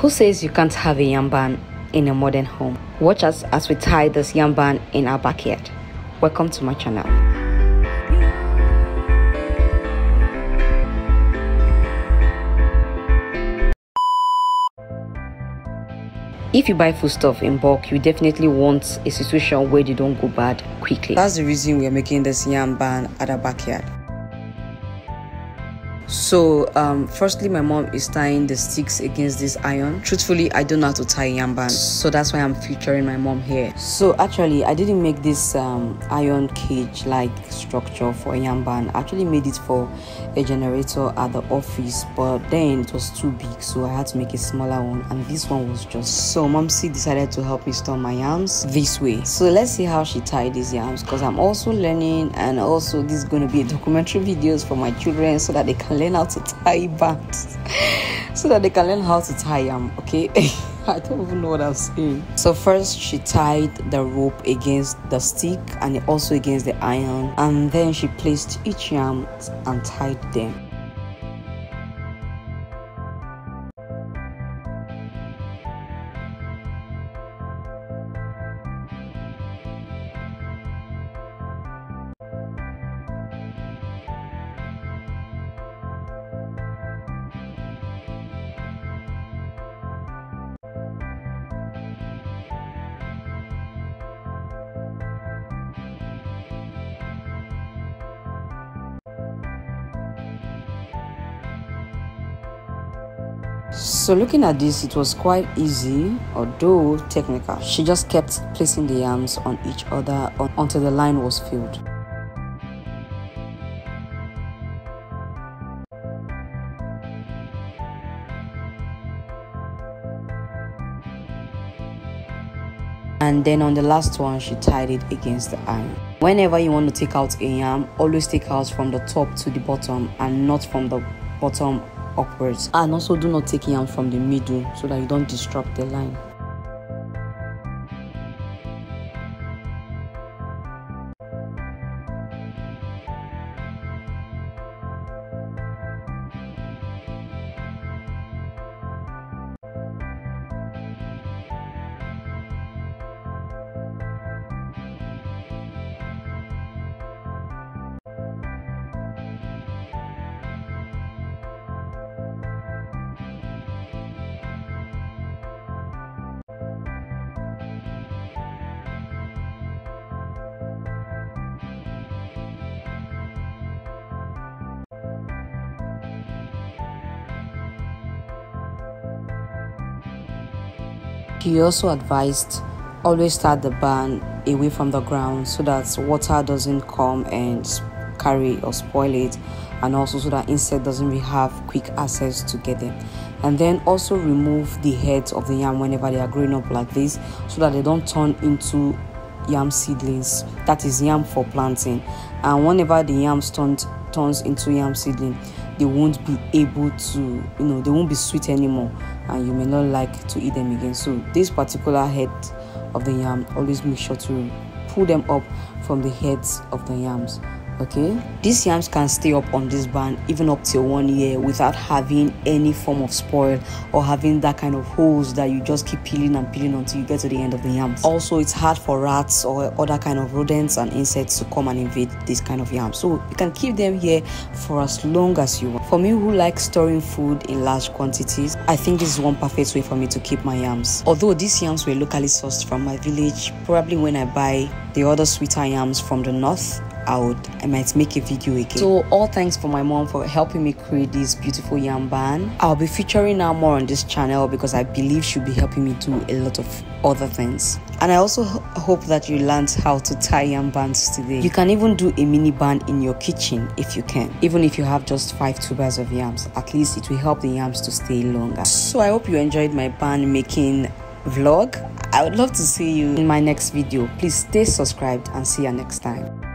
Who says you can't have a yamban in a modern home? Watch us as we tie this yamban in our backyard. Welcome to my channel. If you buy foodstuff in bulk, you definitely want a situation where they don't go bad quickly. That's the reason we are making this yamban at our backyard. So firstly, my mom is tying the sticks against this iron. Truthfully, I don't know how to tie yamban, so that's why I'm featuring my mom here. So actually, I didn't make this iron cage like structure for yamban. I actually made it for a generator at the office, but then it was too big, so I had to make a smaller one, and this one was just so Momsy decided to help me store my yams this way. So let's see how she tied these yams, because I'm also learning, and also this is going to be a documentary videos for my children so that they can learn how to tie bands so that they can learn how to tie them, okay? I don't even know what I'm saying. So first she tied the rope against the stick and also against the iron, and then she placed each yam and tied them. So looking at this, it was quite easy, although technical. She just kept placing the yams on each other until the line was filled. And then on the last one, she tied it against the iron. Whenever you want to take out a yam, always take out from the top to the bottom and not from the bottom upwards, and also do not take yam from the middle so that you don't disrupt the line. He also advised always start the barn away from the ground so that water doesn't come and carry or spoil it, and also so that insect doesn't really have quick access to get them. And then also remove the heads of the yam whenever they are growing up like this so that they don't turn into yam seedlings, that is yam for planting. And whenever the yam turns into yam seedling, they won't be able to, they won't be sweet anymore, and you may not like to eat them again. So this particular head of the yam, always make sure to pull them up from the heads of the yams, okay? These yams can stay up on this barn even up till 1 year without having any form of spoil or having that kind of holes that you just keep peeling and peeling until you get to the end of the yams. Also, it's hard for rats or other kind of rodents and insects to come and invade this kind of yam, so you can keep them here for as long as you want. For me, who likes storing food in large quantities, I think this is one perfect way for me to keep my yams. Although these yams were locally sourced from my village, probably when I buy the other sweeter yams from the north, I might make a video again. So all thanks for my mom for helping me create this beautiful yamban. I'll be featuring her more on this channel because I believe she'll be helping me do a lot of other things. And I also hope that you learned how to tie yambans today. You can even do a mini band in your kitchen if you can. Even if you have just 5 tubers of yams, at least it will help the yams to stay longer. So I hope you enjoyed my band making vlog. I would love to see you in my next video. Please stay subscribed and see you next time.